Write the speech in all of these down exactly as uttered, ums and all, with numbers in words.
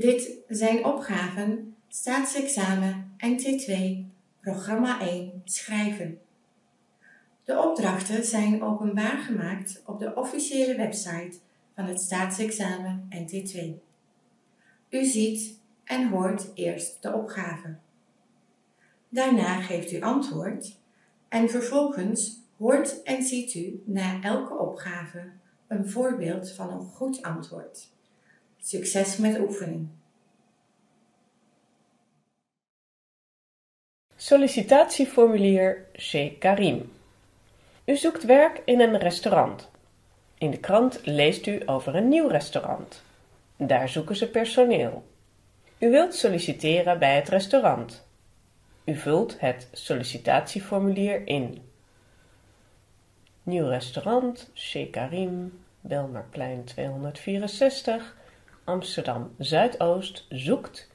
Dit zijn opgaven Staatsexamen N T twee, programma één, schrijven. De opdrachten zijn openbaar gemaakt op de officiële website van het Staatsexamen N T twee. U ziet en hoort eerst de opgave. Daarna geeft u antwoord en vervolgens hoort en ziet u na elke opgave een voorbeeld van een goed antwoord. Succes met oefening! Sollicitatieformulier Chez Karim. U zoekt werk in een restaurant. In de krant leest u over een nieuw restaurant. Daar zoeken ze personeel. U wilt solliciteren bij het restaurant. U vult het sollicitatieformulier in. Nieuw restaurant, Chez Karim, Belmerplein tweehonderdvierenzestig, Amsterdam-Zuidoost, zoekt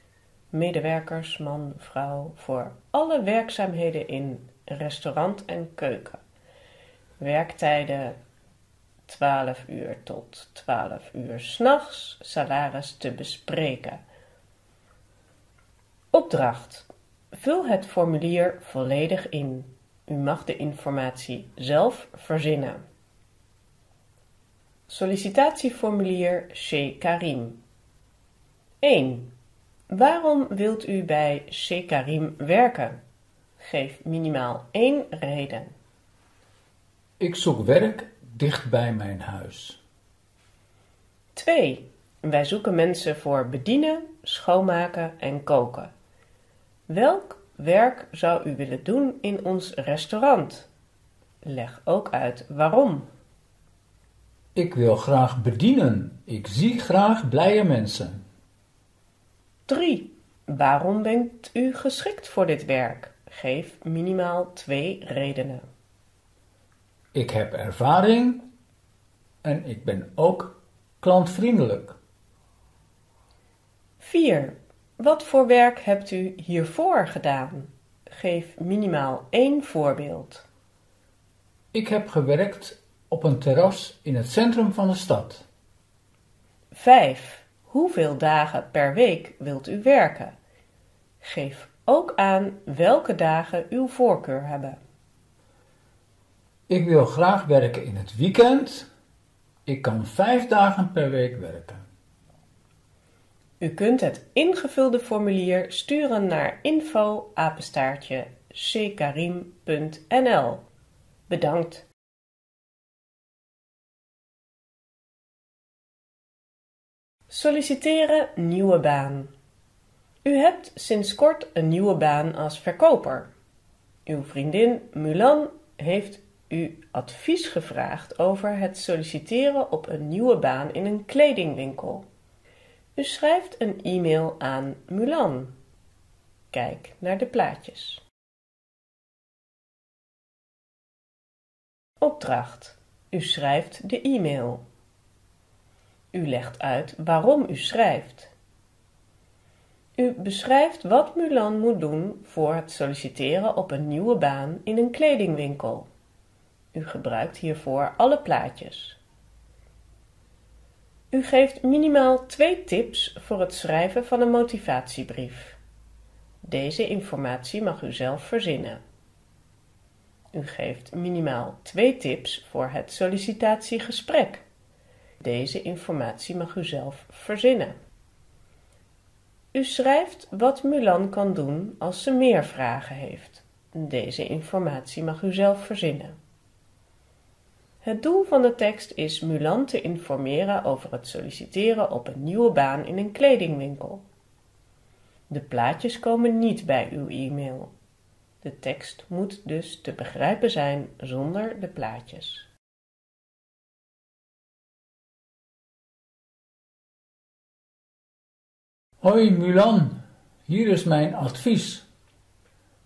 medewerkers, man, vrouw, voor alle werkzaamheden in restaurant en keuken. Werktijden twaalf uur tot twaalf uur 's nachts, salaris te bespreken. Opdracht. Vul het formulier volledig in. U mag de informatie zelf verzinnen. Sollicitatieformulier Chez Karim. één. Waarom wilt u bij Chez Karim werken? Geef minimaal één reden. Ik zoek werk dicht bij mijn huis. twee. Wij zoeken mensen voor bedienen, schoonmaken en koken. Welk werk zou u willen doen in ons restaurant? Leg ook uit waarom. Ik wil graag bedienen. Ik zie graag blije mensen. drie. Waarom bent u geschikt voor dit werk? Geef minimaal twee redenen. Ik heb ervaring en ik ben ook klantvriendelijk. vier. Wat voor werk hebt u hiervoor gedaan? Geef minimaal één voorbeeld. Ik heb gewerkt op een terras in het centrum van de stad. vijf. Hoeveel dagen per week wilt u werken? Geef ook aan welke dagen uw voorkeur hebben. Ik wil graag werken in het weekend. Ik kan vijf dagen per week werken. U kunt het ingevulde formulier sturen naar info apenstaartje c karim punt n l. Bedankt! Solliciteren nieuwe baan. U hebt sinds kort een nieuwe baan als verkoper. Uw vriendin Mulan heeft u advies gevraagd over het solliciteren op een nieuwe baan in een kledingwinkel. U schrijft een e-mail aan Mulan. Kijk naar de plaatjes. Opdracht. U schrijft de e-mail. U legt uit waarom u schrijft. U beschrijft wat Mulan moet doen voor het solliciteren op een nieuwe baan in een kledingwinkel. U gebruikt hiervoor alle plaatjes. U geeft minimaal twee tips voor het schrijven van een motivatiebrief. Deze informatie mag u zelf verzinnen. U geeft minimaal twee tips voor het sollicitatiegesprek. Deze informatie mag u zelf verzinnen. U schrijft wat Mulan kan doen als ze meer vragen heeft. Deze informatie mag u zelf verzinnen. Het doel van de tekst is Mulan te informeren over het solliciteren op een nieuwe baan in een kledingwinkel. De plaatjes komen niet bij uw e-mail. De tekst moet dus te begrijpen zijn zonder de plaatjes. Hoi Mulan, hier is mijn advies.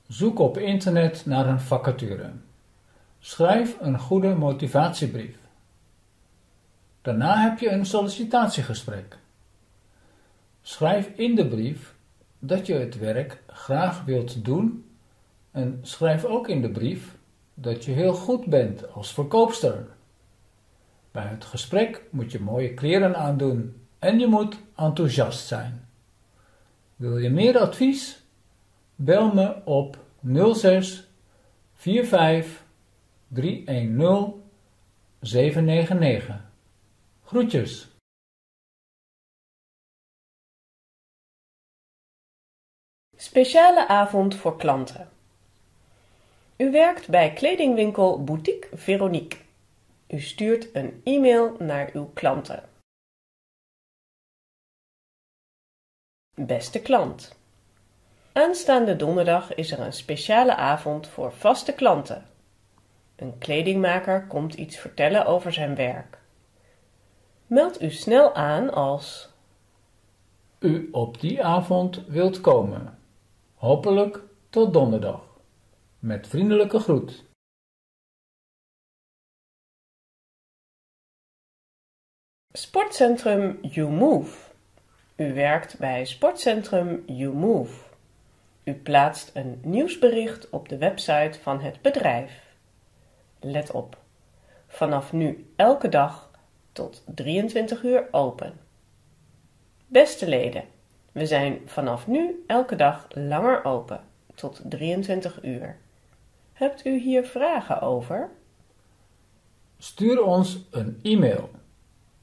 Zoek op internet naar een vacature. Schrijf een goede motivatiebrief. Daarna heb je een sollicitatiegesprek. Schrijf in de brief dat je het werk graag wilt doen en schrijf ook in de brief dat je heel goed bent als verkoopster. Bij het gesprek moet je mooie kleren aandoen en je moet enthousiast zijn. Wil je meer advies? Bel me op nul zes vier vijf drie een nul zeven negen negen. Groetjes! Speciale avond voor klanten. U werkt bij kledingwinkel Boutique Veronique. U stuurt een e-mail naar uw klanten. Beste klant. Aanstaande donderdag is er een speciale avond voor vaste klanten. Een kledingmaker komt iets vertellen over zijn werk. Meld u snel aan als u op die avond wilt komen. Hopelijk tot donderdag. Met vriendelijke groet. Sportcentrum YouMove. U werkt bij Sportcentrum YouMove. U plaatst een nieuwsbericht op de website van het bedrijf. Let op, vanaf nu elke dag tot drieëntwintig uur open. Beste leden, we zijn vanaf nu elke dag langer open, tot drieëntwintig uur. Hebt u hier vragen over? Stuur ons een e-mail.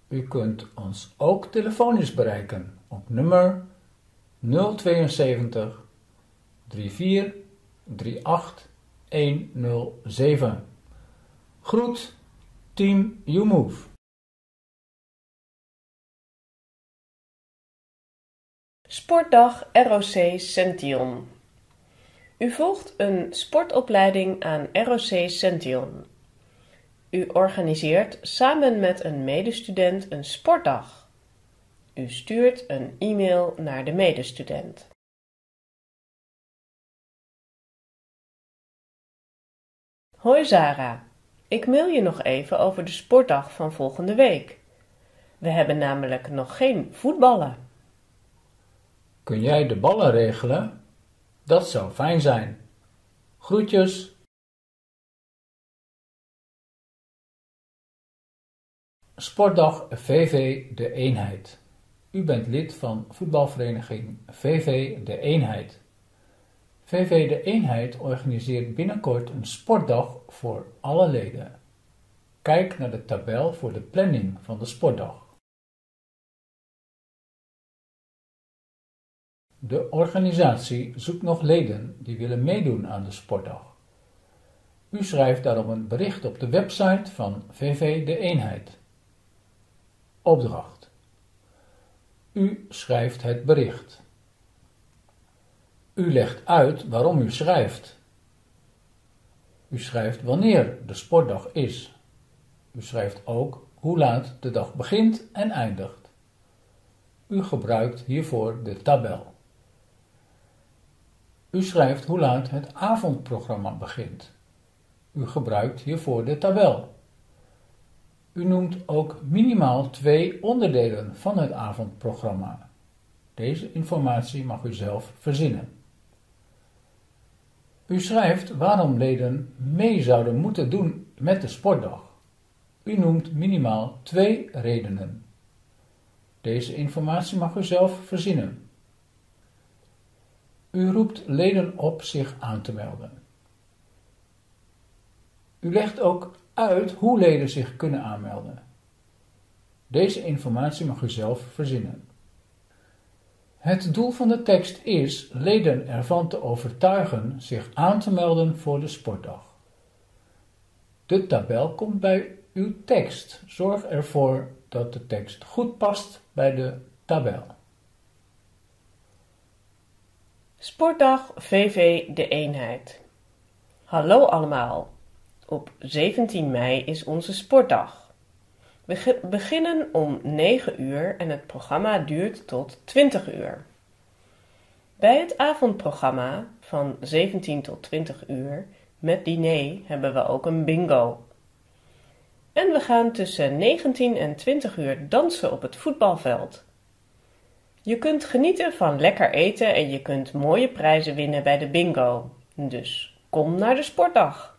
U kunt ons ook telefonisch bereiken op nummer nul zeven twee drie vier drie acht een nul zeven. Groet, Team YouMove. Sportdag R O C Sention. U volgt een sportopleiding aan R O C Sention. U organiseert samen met een medestudent een sportdag. U stuurt een e-mail naar de medestudent. Hoi Sarah, ik mail je nog even over de sportdag van volgende week. We hebben namelijk nog geen voetballen. Kun jij de ballen regelen? Dat zou fijn zijn. Groetjes! Sportdag V V De Eenheid. U bent lid van voetbalvereniging V V De Eenheid. V V De Eenheid organiseert binnenkort een sportdag voor alle leden. Kijk naar de tabel voor de planning van de sportdag. De organisatie zoekt nog leden die willen meedoen aan de sportdag. U schrijft daarom een bericht op de website van V V De Eenheid. Opdracht. U schrijft het bericht. U legt uit waarom u schrijft. U schrijft wanneer de sportdag is. U schrijft ook hoe laat de dag begint en eindigt. U gebruikt hiervoor de tabel. U schrijft hoe laat het avondprogramma begint. U gebruikt hiervoor de tabel. U noemt ook minimaal twee onderdelen van het avondprogramma. Deze informatie mag u zelf verzinnen. U schrijft waarom leden mee zouden moeten doen met de sportdag. U noemt minimaal twee redenen. Deze informatie mag u zelf verzinnen. U roept leden op zich aan te melden. U legt ook uit hoe leden zich kunnen aanmelden. Deze informatie mag u zelf verzinnen. Het doel van de tekst is leden ervan te overtuigen zich aan te melden voor de sportdag. De tabel komt bij uw tekst. Zorg ervoor dat de tekst goed past bij de tabel. Sportdag V V De Eenheid. Hallo allemaal. Op zeventien mei is onze sportdag. We beginnen om negen uur en het programma duurt tot twintig uur. Bij het avondprogramma van zeventien tot twintig uur met diner hebben we ook een bingo. En we gaan tussen negentien en twintig uur dansen op het voetbalveld. Je kunt genieten van lekker eten en je kunt mooie prijzen winnen bij de bingo. Dus kom naar de sportdag.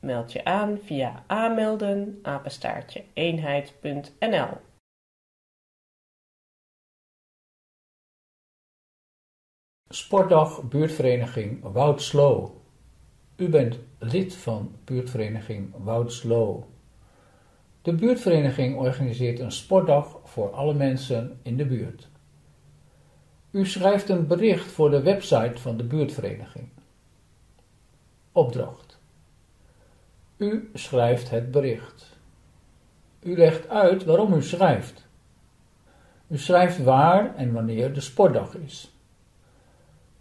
Meld je aan via aanmelden, apenstaartje, eenheid punt n l. Sportdag Buurtvereniging Woudslo. U bent lid van Buurtvereniging Woudslo. De buurtvereniging organiseert een sportdag voor alle mensen in de buurt. U schrijft een bericht voor de website van de buurtvereniging. Opdracht. U schrijft het bericht. U legt uit waarom u schrijft. U schrijft waar en wanneer de sportdag is.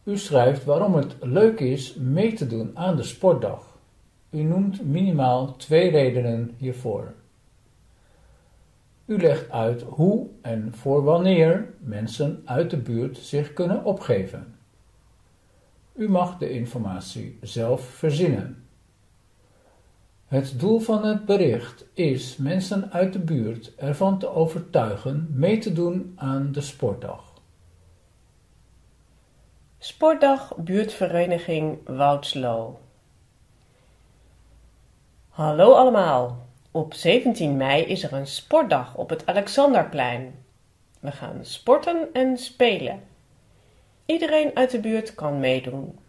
U schrijft waarom het leuk is mee te doen aan de sportdag. U noemt minimaal twee redenen hiervoor. U legt uit hoe en voor wanneer mensen uit de buurt zich kunnen opgeven. U mag de informatie zelf verzinnen. Het doel van het bericht is mensen uit de buurt ervan te overtuigen mee te doen aan de sportdag. Sportdag Buurtvereniging Woudslo. Hallo allemaal. Op zeventien mei is er een sportdag op het Alexanderplein. We gaan sporten en spelen. Iedereen uit de buurt kan meedoen.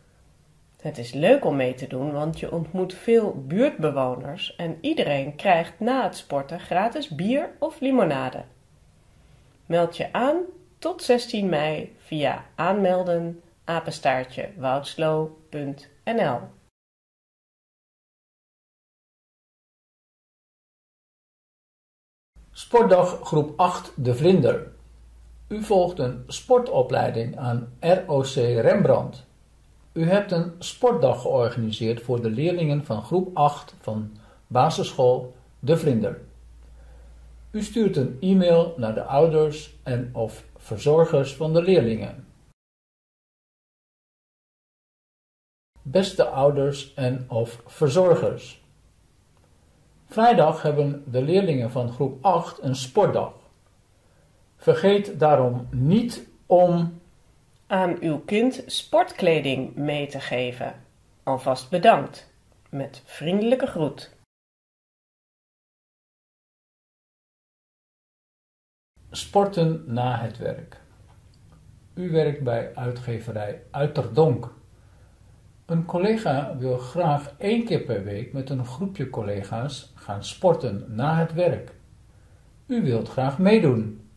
Het is leuk om mee te doen, want je ontmoet veel buurtbewoners en iedereen krijgt na het sporten gratis bier of limonade. Meld je aan tot zestien mei via aanmelden apenstaartje woudslo punt n l. Sportdag groep acht De Vlinder. U volgt een sportopleiding aan R O C Rembrandt. U hebt een sportdag georganiseerd voor de leerlingen van groep acht van basisschool De Vlinder. U stuurt een e-mail naar de ouders en of verzorgers van de leerlingen. Beste ouders en of verzorgers. Vrijdag hebben de leerlingen van groep acht een sportdag. Vergeet daarom niet om aan uw kind sportkleding mee te geven. Alvast bedankt. Met vriendelijke groet. Sporten na het werk. U werkt bij uitgeverij Uiterdonk. Een collega wil graag één keer per week met een groepje collega's gaan sporten na het werk. U wilt graag meedoen.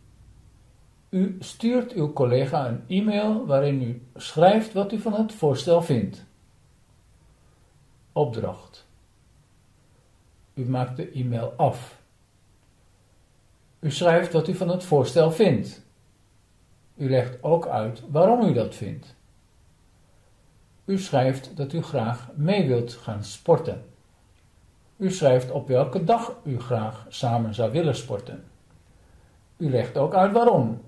U stuurt uw collega een e-mail waarin u schrijft wat u van het voorstel vindt. Opdracht. U maakt de e-mail af. U schrijft wat u van het voorstel vindt. U legt ook uit waarom u dat vindt. U schrijft dat u graag mee wilt gaan sporten. U schrijft op welke dag u graag samen zou willen sporten. U legt ook uit waarom.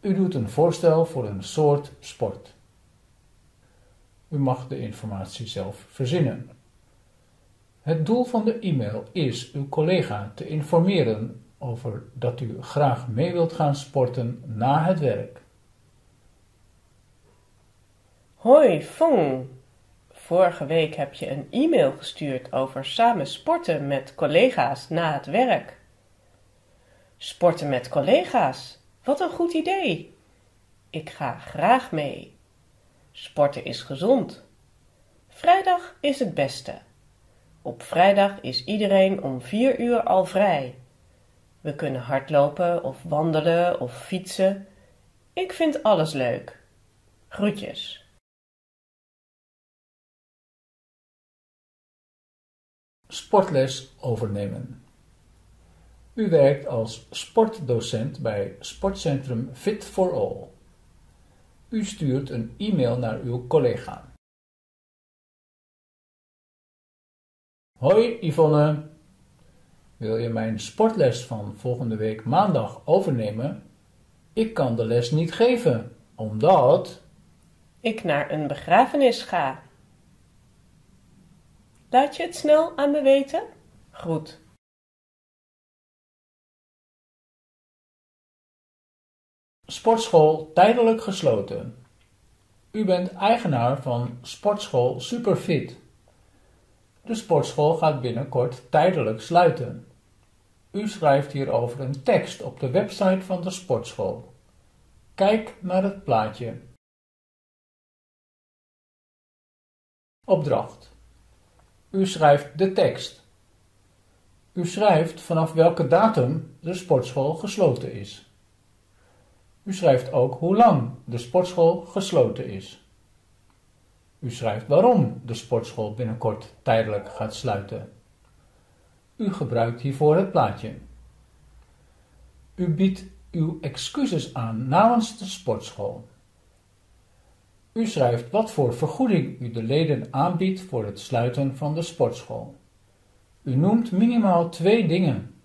U doet een voorstel voor een soort sport. U mag de informatie zelf verzinnen. Het doel van de e-mail is uw collega te informeren over dat u graag mee wilt gaan sporten na het werk. Hoi Fong, vorige week heb je een e-mail gestuurd over samen sporten met collega's na het werk. Sporten met collega's, wat een goed idee. Ik ga graag mee. Sporten is gezond. Vrijdag is het beste. Op vrijdag is iedereen om vier uur al vrij. We kunnen hardlopen of wandelen of fietsen. Ik vind alles leuk. Groetjes. Sportles overnemen. U werkt als sportdocent bij sportcentrum Fit for All. U stuurt een e-mail naar uw collega. Hoi Yvonne, wil je mijn sportles van volgende week maandag overnemen? Ik kan de les niet geven, omdat ik naar een begrafenis ga. Laat je het snel aan me weten? Groet. Sportschool tijdelijk gesloten. U bent eigenaar van sportschool Superfit. De sportschool gaat binnenkort tijdelijk sluiten. U schrijft hierover een tekst op de website van de sportschool. Kijk naar het plaatje. Opdracht. U schrijft de tekst. U schrijft vanaf welke datum de sportschool gesloten is. U schrijft ook hoe lang de sportschool gesloten is. U schrijft waarom de sportschool binnenkort tijdelijk gaat sluiten. U gebruikt hiervoor het plaatje. U biedt uw excuses aan namens de sportschool. U schrijft wat voor vergoeding u de leden aanbiedt voor het sluiten van de sportschool. U noemt minimaal twee dingen.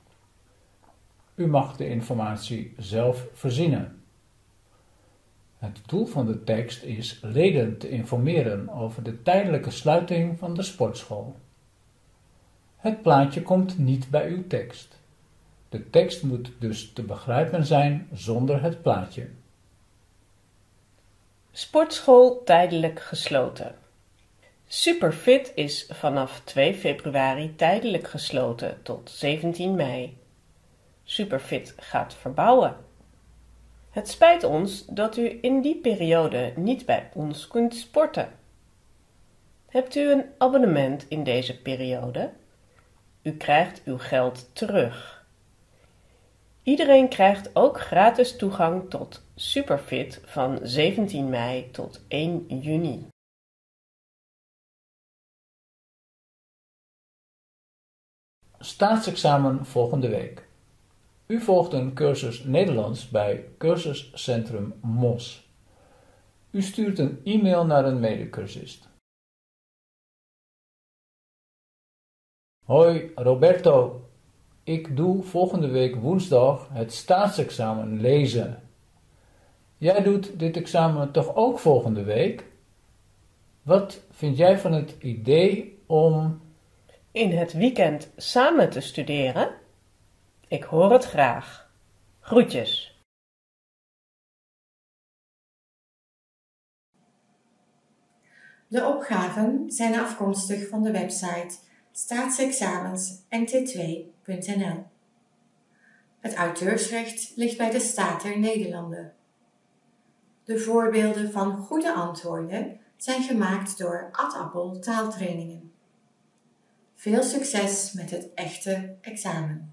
U mag de informatie zelf verzinnen. Het doel van de tekst is leden te informeren over de tijdelijke sluiting van de sportschool. Het plaatje komt niet bij uw tekst. De tekst moet dus te begrijpen zijn zonder het plaatje. Sportschool tijdelijk gesloten. Superfit is vanaf twee februari tijdelijk gesloten tot zeventien mei. Superfit gaat verbouwen. Het spijt ons dat u in die periode niet bij ons kunt sporten. Hebt u een abonnement in deze periode? U krijgt uw geld terug. Iedereen krijgt ook gratis toegang tot Superfit van zeventien mei tot één juni. Staatsexamen volgende week. U volgt een cursus Nederlands bij Cursuscentrum Mos. U stuurt een e-mail naar een medecursist. Hoi Roberto, ik doe volgende week woensdag het staatsexamen lezen. Jij doet dit examen toch ook volgende week? Wat vind jij van het idee om in het weekend samen te studeren? Ik hoor het graag. Groetjes. De opgaven zijn afkomstig van de website staatsexamens n t twee punt n l. Het auteursrecht ligt bij de Staat der Nederlanden. De voorbeelden van goede antwoorden zijn gemaakt door Ad Appel Taaltrainingen. Veel succes met het echte examen.